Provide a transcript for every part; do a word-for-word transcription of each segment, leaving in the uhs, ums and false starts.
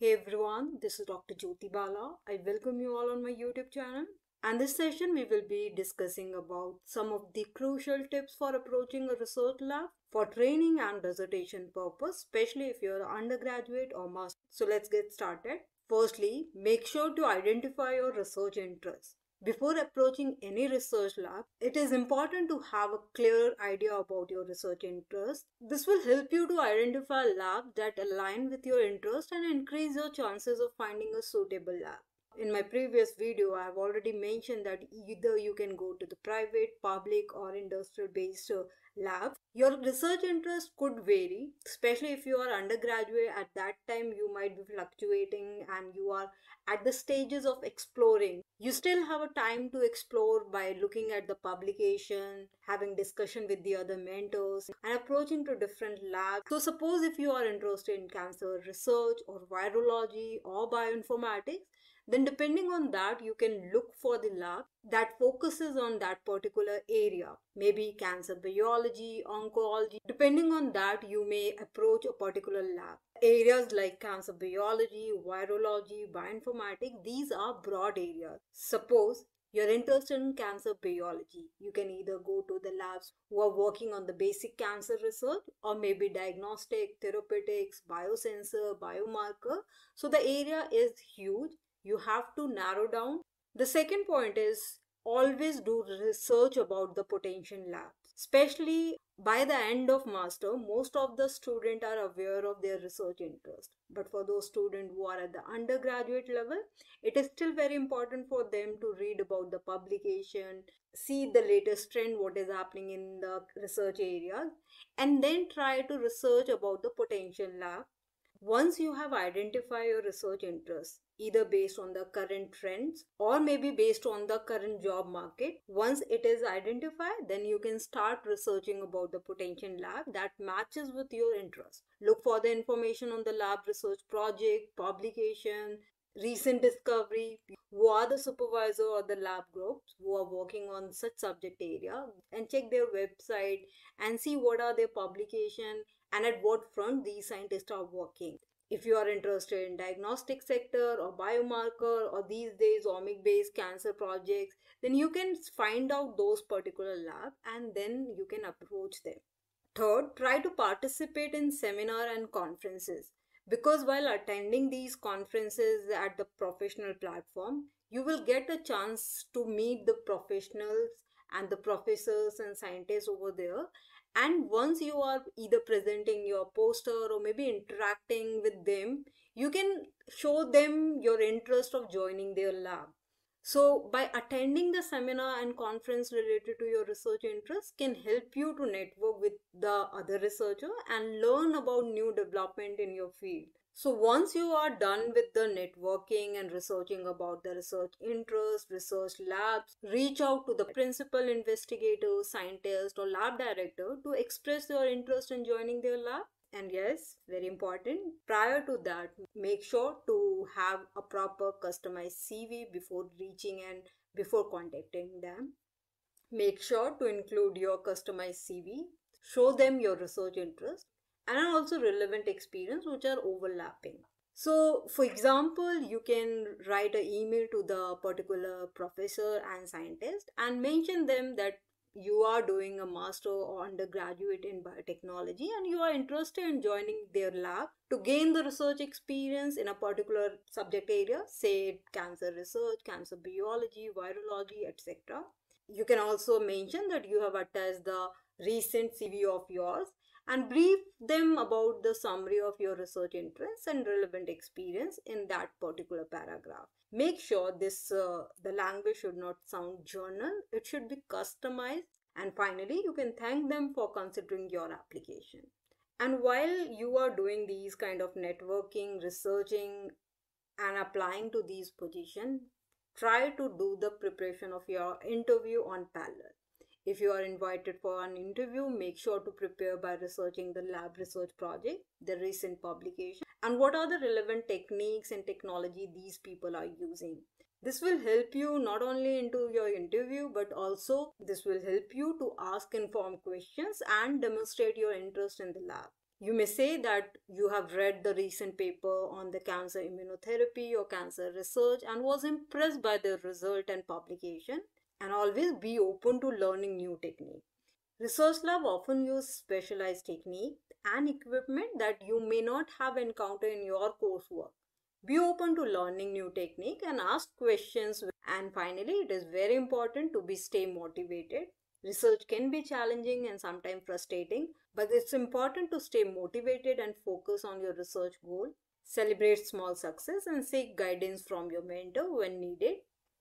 Hey everyone, this is Doctor Jyoti Bala. I welcome you all on my YouTube channel. And this session we will be discussing about some of the crucial tips for approaching a research lab for training and dissertation purpose, especially if you are undergraduate or master. So let's get started. Firstly, make sure to identify your research interests. Before approaching any research lab, it is important to have a clear idea about your research interests. This will help you to identify labs that align with your interests and increase your chances of finding a suitable lab. In my previous video, I have already mentioned that either you can go to the private, public or industrial based labs. Your research interests could vary, especially if you are undergraduate. At that time, you might be fluctuating and you are at the stages of exploring. You still have a time to explore by looking at the publication, having discussion with the other mentors and approaching to different labs. So suppose if you are interested in cancer research or virology or bioinformatics, then depending on that, you can look for the lab that focuses on that particular area. Maybe cancer biology, oncology. Depending on that, you may approach a particular lab. Areas like cancer biology, virology, bioinformatics, these are broad areas. Suppose you're interested in cancer biology. You can either go to the labs who are working on the basic cancer research or maybe diagnostic, therapeutics, biosensor, biomarker. So the area is huge. You have to narrow down. The second point is always do research about the potential labs. Especially by the end of master, most of the students are aware of their research interest. But for those students who are at the undergraduate level, it is still very important for them to read about the publication, see the latest trend, what is happening in the research areas, and then try to research about the potential lab. Once you have identified your research interests, either based on the current trends or maybe based on the current job market, once it is identified, then you can start researching about the potential lab that matches with your interest. Look for the information on the lab research project, publication, recent discovery, who are the supervisor or the lab groups who are working on such subject area, and check their website and see what are their publications and at what front these scientists are working. If you are interested in diagnostic sector or biomarker or these days omic-based cancer projects, then you can find out those particular labs and then you can approach them. Third, try to participate in seminar and conferences. Because while attending these conferences at the professional platform, you will get a chance to meet the professionals and the professors and scientists over there. And once you are either presenting your poster or maybe interacting with them, you can show them your interest of joining their lab. So by attending the seminar and conference related to your research interests can help you to network with the other researcher and learn about new development in your field. So once you are done with the networking and researching about the research interests, research labs, reach out to the principal investigator, scientist or lab director to express your interest in joining their lab. And yes, very important, prior to that, make sure to have a proper customized C V before reaching and before contacting them. Make sure to include your customized C V, show them your research interest, and also relevant experience which are overlapping. So for example, you can write an email to the particular professor and scientist and mention them that you are doing a master or undergraduate in biotechnology and you are interested in joining their lab to gain the research experience in a particular subject area, say cancer research, cancer biology, virology, et cetera. You can also mention that you have attached the recent C V of yours and brief them about the summary of your research interests and relevant experience in that particular paragraph. Make sure this uh, the language should not sound journal, it should be customized. And finally, you can thank them for considering your application. And while you are doing these kind of networking, researching and applying to these positions, try to do the preparation of your interview on parallel. If you are invited for an interview, make sure to prepare by researching the lab research project, the recent publication, and what are the relevant techniques and technology these people are using. This will help you not only into your interview, but also this will help you to ask informed questions and demonstrate your interest in the lab. You may say that you have read the recent paper on the cancer immunotherapy or cancer research and was impressed by the result and publication, and always be open to learning new technique. Research lab often use specialized technique and equipment that you may not have encountered in your coursework. Be open to learning new technique and ask questions. And finally, it is very important to be stay motivated. Research can be challenging and sometimes frustrating, but it's important to stay motivated and focus on your research goal. Celebrate small success and seek guidance from your mentor when needed.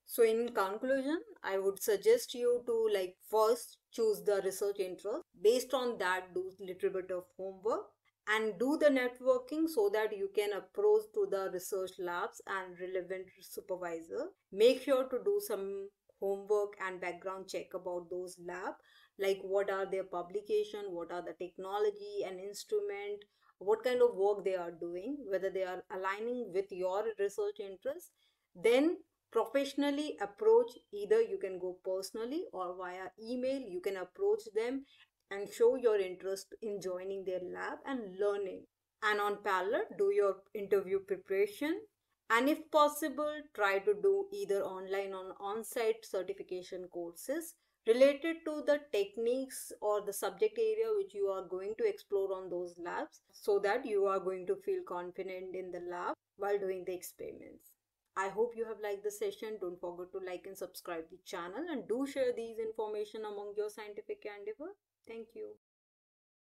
So in conclusion, I would suggest you to like first choose the research interest. Based on that, do little bit of homework and do the networking so that you can approach to the research labs and relevant supervisor. Make sure to do some homework and background check about those lab, like what are their publication, what are the technology and instrument, what kind of work they are doing, whether they are aligning with your research interest. Then professionally approach, either you can go personally or via email, you can approach them and show your interest in joining their lab and learning. And on parallel, do your interview preparation. And if possible, try to do either online or on-site certification courses related to the techniques or the subject area which you are going to explore on those labs, so that you are going to feel confident in the lab while doing the experiments. I hope you have liked the session. Don't forget to like and subscribe the channel, and do share these information among your scientific endeavor. Thank you.